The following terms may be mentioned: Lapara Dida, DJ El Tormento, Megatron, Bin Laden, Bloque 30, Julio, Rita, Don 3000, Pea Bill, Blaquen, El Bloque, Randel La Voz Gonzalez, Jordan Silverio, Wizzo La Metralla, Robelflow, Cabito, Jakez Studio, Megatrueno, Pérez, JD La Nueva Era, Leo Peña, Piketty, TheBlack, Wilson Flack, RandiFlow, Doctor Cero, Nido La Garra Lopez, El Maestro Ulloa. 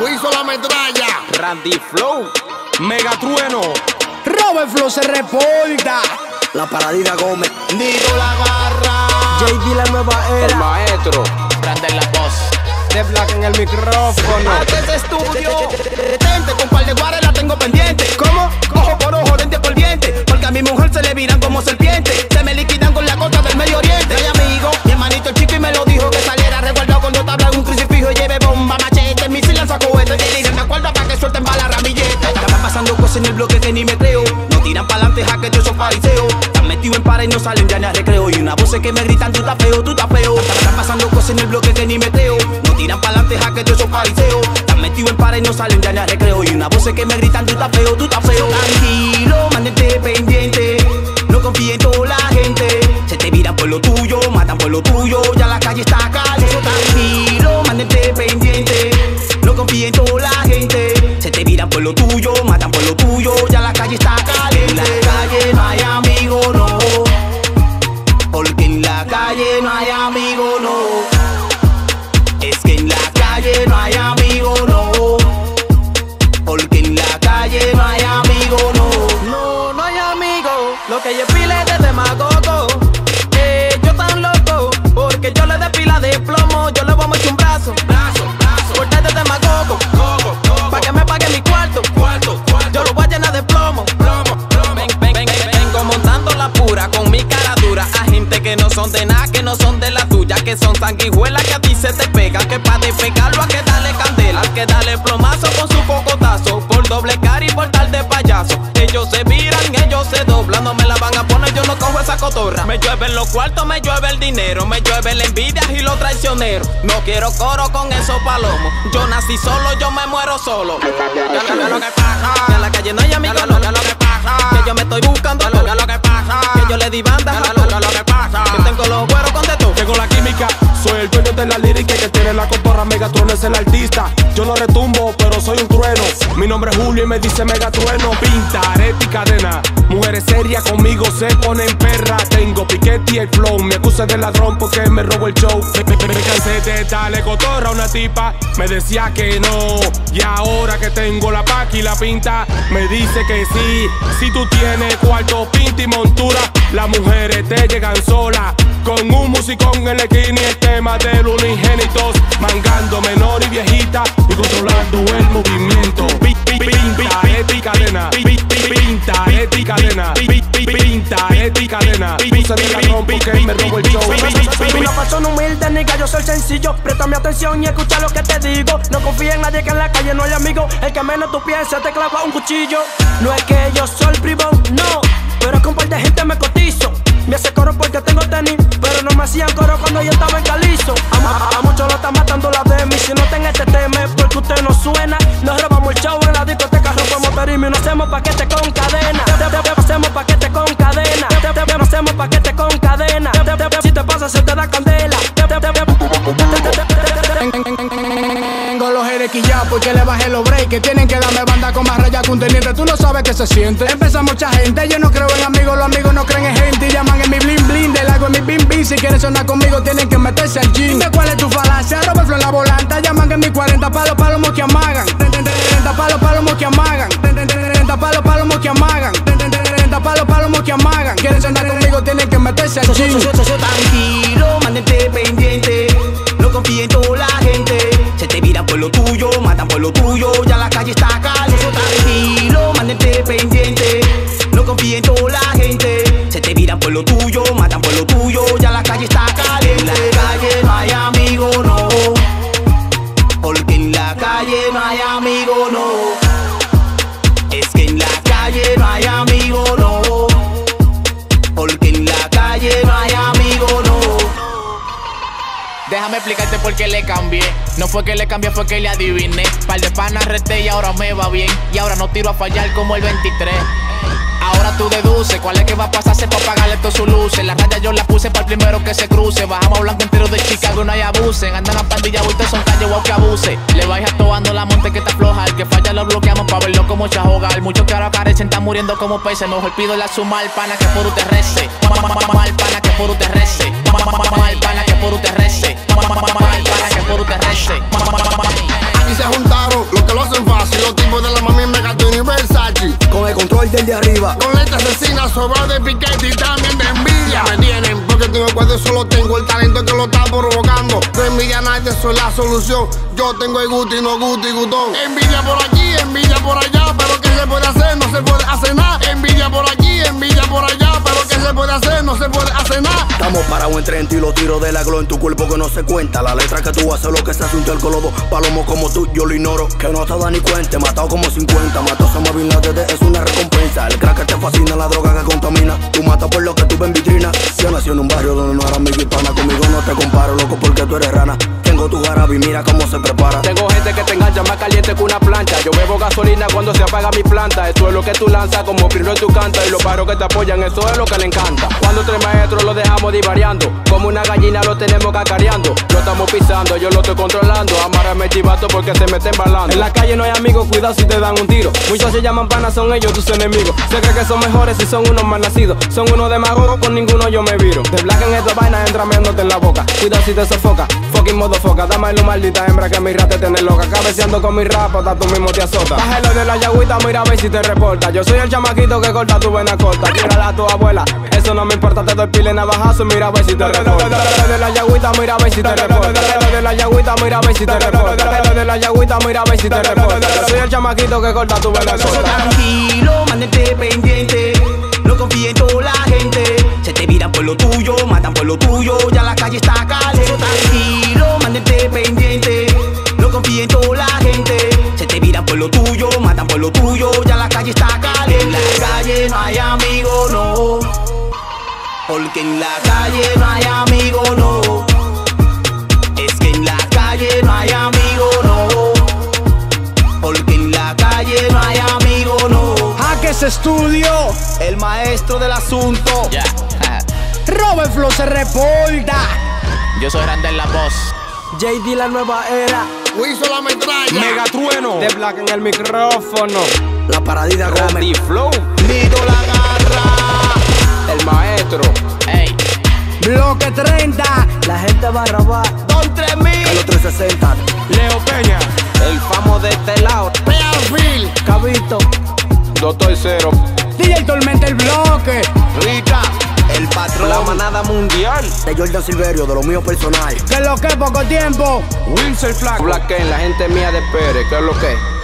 Wizzo La Metralla, RandiFlow, Megatrueno, Robelflow se reporta, Lapara Dida Gómez, Nido La Garra, JD La Nueva Era, El Maestro, Randel La Voz, The Black en el micrófono, Jakez Studio, detente con par de guares la tengo pendiente, ¿cómo? Ojo por ojo, diente por diente, porque a mi mujer se le viran como serpiente, se me liquidan con la costa del Medio Oriente, hay amigo, mi hermanito el chico y me lo dijo que saliera resguardado con dos tablas, un crucifijo y lleve bomba, machete, misil, lanza cohetes, y dicen, me acuerdo para que suelten balas ramilletas, estaban pasando cosas en el bloque que ni me creo, no tiran pa'lante Jakez de esos fariseos, están metidos en pares y no salen ya ni a recreo, y una voz que me gritan, tú estás feo, tú estás feo, están pasando cosas en el bloque que ni me creo, no tiran pa'lante Jakez de esos fariseos, están metidos en pares y no salen ya ni a recreo, y una voz que me gritan, tú estás feo, tú estás feo, tranquilo, mantente pendiente, no confíe en toda la gente, se te viran por lo tuyo, matan por lo tuyo, ya la calle está caliente, tranquilo, mantente pendiente, no confíe en toda la gente, se te viran por lo tuyo, matan por lo tuyo, ya la calle está caliente, en la calle no hay amigo, no, porque en la calle no hay amigo, no, es que en la calle no hay amigo, no, porque en la calle no hay amigo, no, no, no hay amigo, lo que yo pile es de demagogo, yo tan loco, porque yo le de pila de plomo, yo le voy a meter un brazo, brazo, brazo, porque es de demagogo, coco, coco, pa' que me pague mi cuarto, cuarto, cuarto, yo lo voy a llenar de plomo, plomo, plomo, vengo montando la pura con mi cara dura, a gente que no son de nada, que no son de la tuya, que son sanguijuelas que a ti se te pegan, que pa' despegarlo a que dale candela, a que dale plomazo con su cocotazo, por doble cara y por tal de payaso, ellos se viran, ellos se doblan, no me la van a poner, yo no cojo esa cotorra, me llueven los cuartos, me llueve el dinero, me llueve la envidia y los traicioneros, no quiero coro con esos palomos, yo nací solo, yo me muero solo, ya lo que pasa, que en la calle no hay amigos, ya lo que pasa, que yo me estoy buscando, ya lo que pasa, que yo le di banda, ya lo que pasa, que tengo los güeros con de todo, tengo la química, soy el dueño de la lírica que tiene la cotorra, Megatron es el artista, yo no retumbo, pero soy un trueno, mi nombre es Julio y me dice Megatrueno, pinta, arete y cadena, mujeres serias conmigo se ponen perra, tengo Piketty y el flow, me acusan de ladrón porque me robo el show, me cansé de darle cotorra a una tipa, me decía que no, y ahora que tengo la paca y la pinta, me dice que sí, si tú tienes cuarto, pinta y montura, las mujeres te llegan solas, con un musicón en la esquina y el tema de unigénitos, mangando menor y viejita y controlando el movimiento. Pinta, eti, cadena, pinta, eti, cadena, pinta, eti, cadena, pinta, porque me robo el show. Soy una persona humilde, nigga, yo soy sencillo, préstame atención y escucha lo que te digo, no confía en nadie que en la calle no hay amigo, el que menos tú piensas te clava un cuchillo, no es que yo soy el bribón, no, pero con par de gente me cotizo, me hace coro porque tengo tenis, pero no me hacían coro cuando yo estaba en Calizo. A muchos lo están matando la de mí, si no ten este tema es porque usted no suena. Nos robamos el show en la discoteca, rompemos motorismo y no hacemos paquete con cadena. Hacemos paquete con cadena. Hacemos paquete con cadena. Si te pasa se te da candela. Tengo los jerequillas porque le bajé los breaks, tienen que darme banda con más rayas que un teniente. Tú no sabes qué se siente. Empieza mucha gente, yo no creo en amigos, los amigos no creen en gente y llaman en mi bling bling, del hago en mi bim bim. Si quieren sonar conmigo tienen que meterse al gym. Dime cuál es tu falacia, Robelflow en la volanta, llaman en mi 40 palos palomos que amagan, 30 palos palomos que amagan, 30 palos palomos que amagan, 30 palos palomos que amagan. Quieren sonar conmigo tienen que meterse al gym. Tranquilo, mantente pendiente, no confíe en toda la gente, se te viran por lo tuyo, matan por lo tuyo, ya la calle está caliente. Tranquilo, mantente pendiente, no confíe en toda la gente, se te viran por lo tuyo, matan por lo tuyo, ya la calle está caliente. En la calle no hay amigo, no, porque en la calle no hay amigo, no, es que en la calle no hay amigo, no, porque en la calle no hay amigo, no. Déjame explicarte por qué le cambié. No fue que le cambié, fue que le adiviné. Par de panas reté y ahora me va bien. Y ahora no tiro a fallar como el 23. Ahora tú deduces cuál es que va a pasarse para pagarle todas sus luces. Las rayas yo las puse para el primero que se cruce. Bajamos a blanco entero de Chicago, no hay abusen. Andan a pandilla, vueltas son calle, guau que abuse. Le vais atoando la monte que está floja. Al que falla lo bloqueamos para verlo como chajogal. Muchos que ahora carecen están muriendo como peces. Mejor pido la suma al pana que por usted rece. Mal pana que por usted rece. Mal pana que por usted rece. Mal pana que por usted rece. Aquí se juntaron orden de arriba. Con letras asesinas, sobrado de Piketty y también de envidia. Me tienen porque tengo el cuadro y solo tengo el talento que lo está provocando. No envidia a nadie, soy la solución. Yo tengo el gusto y no gusto y gustón. Envidia por aquí, envidia por allá, pero ¿qué se puede hacer? No se puede hacer nada. Envidia por aquí, envidia por allá, pero ¿qué se puede hacer? No se puede hacer nada. Estamos parados en 30 y los tiros de la glow en tu cuerpo que no se cuenta. La letra que tú haces lo que se hace un terco, los dos palomos como tú, yo lo ignoro. Que no te da ni cuenta, he matado como 50. Mató a Bin Laden, es una recompensa. El crack que te fascina, la droga que contamina. Tú matas por lo que tú ves en vitrina. Yo nací en un barrio donde no era mi hispana. Conmigo no te comparo, loco, porque tú eres rana. Tengo tu jarabi, mira cómo se prepara. Tengo gente que te engancha más caliente que una plancha. Yo bebo gasolina cuando se apaga mi planta. Esto es lo que tú lanzas, como Pirro en tu canta. Y los paros que te apoyan, eso es lo que le encanta. Cuando tres maestros lo dejamos divariando, como una gallina lo tenemos cacareando. Lo estamos pisando, yo lo estoy controlando. Amárame chivato porque se me está embalando. En la calle no hay amigos, cuidado si te dan un tiro. Muchos se llaman panas, son ellos tus enemigos. Se cree que son mejores y son unos mal nacidos. Son unos demagogos, con ninguno yo me viro. De Blaquen esta vaina, entra meándote en la boca. Cuidado si te sofoca, fucking modo foca. Dame lo maldita hembra que mi rata te tiene loca. Cabeceando con mi rapata, tú mismo te azota. Bájalo de la yagüita, mira a ver si te reporta. Yo soy el chamaquito que corta tu vena corta. Tírala a tu abuela, eso no me importa. Te doy pile navajazo, mira a ver si te reporta. De la yagüita, mira a ver si te reporta. De la yagüita, mira a ver si te reporta. De la yagüita, mira a ver si te reporta. Yo soy el chamaquito que corta tu vena corta. Tranquilo, mantente pendiente. No confíes en toda la gente. Se te miran por lo tuyo, matan por lo tuyo. Ya la calle está caliente. Tranquilo, mantente pendiente. No confíes en toda la gente. Se te miran por lo tuyo, matan por lo tuyo. Ya la calle está caliente. En la calle no hay amigo, no. Porque en la calle no hay amigo, no. Es que en la calle no hay amigo, no. Porque en la calle no hay amigo, no. Jakez Studio, el maestro del asunto. Ya. Robelflow se reporta. Yo soy Randel La Voz. JD La Nueva Era. Wizzo La Metralla. Megatrueno. The Black en el micrófono. Lapara Dida. RandiFlow. Nido La Garra. El Maestro. Ey. Bloque 30. La gente va a robar. Don 3000. El otro 60. Leo Peña. El famo de este lado. Pea Bill. Cabito. Doctor Cero, DJ El Tormento, El Bloque, Rita, el patrón, la manada mundial, de Jordan Silverio, de lo mío personal. Que lo que poco tiempo, Wilson Flack, Blaquen, la gente mía de Pérez, que es lo que.